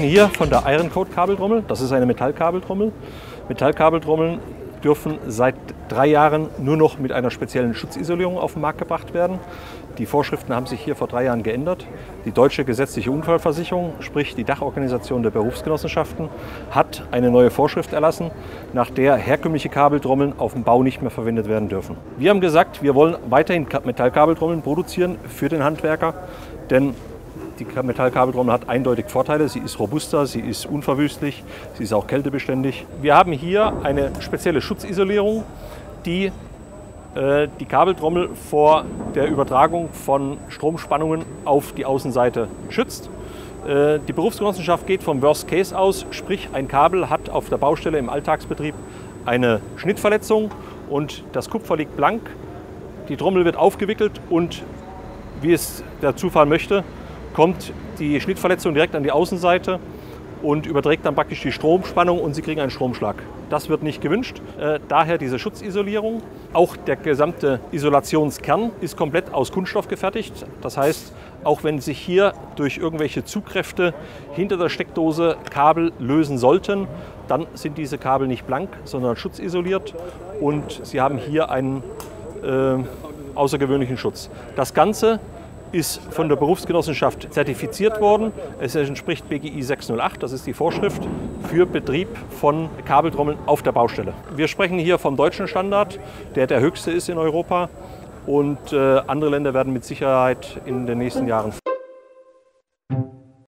sprechen hier von der Iron Coat Kabeltrommel. Das ist eine Metallkabeltrommel. Metallkabeltrommeln dürfen seit 3 Jahren nur noch mit einer speziellen Schutzisolierung auf den Markt gebracht werden. Die Vorschriften haben sich hier vor 3 Jahren geändert. Die Deutsche Gesetzliche Unfallversicherung, sprich die Dachorganisation der Berufsgenossenschaften, hat eine neue Vorschrift erlassen, nach der herkömmliche Kabeltrommeln auf dem Bau nicht mehr verwendet werden dürfen. Wir haben gesagt, wir wollen weiterhin Metallkabeltrommeln produzieren für den Handwerker, denn die Metallkabeltrommel hat eindeutig Vorteile. Sie ist robuster, sie ist unverwüstlich, sie ist auch kältebeständig. Wir haben hier eine spezielle Schutzisolierung, die die Kabeltrommel vor der Übertragung von Stromspannungen auf die Außenseite schützt. Die Berufsgenossenschaft geht vom Worst Case aus, sprich ein Kabel hat auf der Baustelle im Alltagsbetrieb eine Schnittverletzung und das Kupfer liegt blank. Die Trommel wird aufgewickelt und wie es der Zufall möchte, kommt die Schnittverletzung direkt an die Außenseite und überträgt dann praktisch die Stromspannung und Sie kriegen einen Stromschlag. Das wird nicht gewünscht, daher diese Schutzisolierung. Auch der gesamte Isolationskern ist komplett aus Kunststoff gefertigt. Das heißt, auch wenn sich hier durch irgendwelche Zugkräfte hinter der Steckdose Kabel lösen sollten, dann sind diese Kabel nicht blank, sondern schutzisoliert und Sie haben hier einen außergewöhnlichen Schutz. Das Ganze ist von der Berufsgenossenschaft zertifiziert worden. Es entspricht BGI 608, das ist die Vorschrift für Betrieb von Kabeltrommeln auf der Baustelle. Wir sprechen hier vom deutschen Standard, der höchste ist in Europa und andere Länder werden mit Sicherheit in den nächsten Jahren folgen.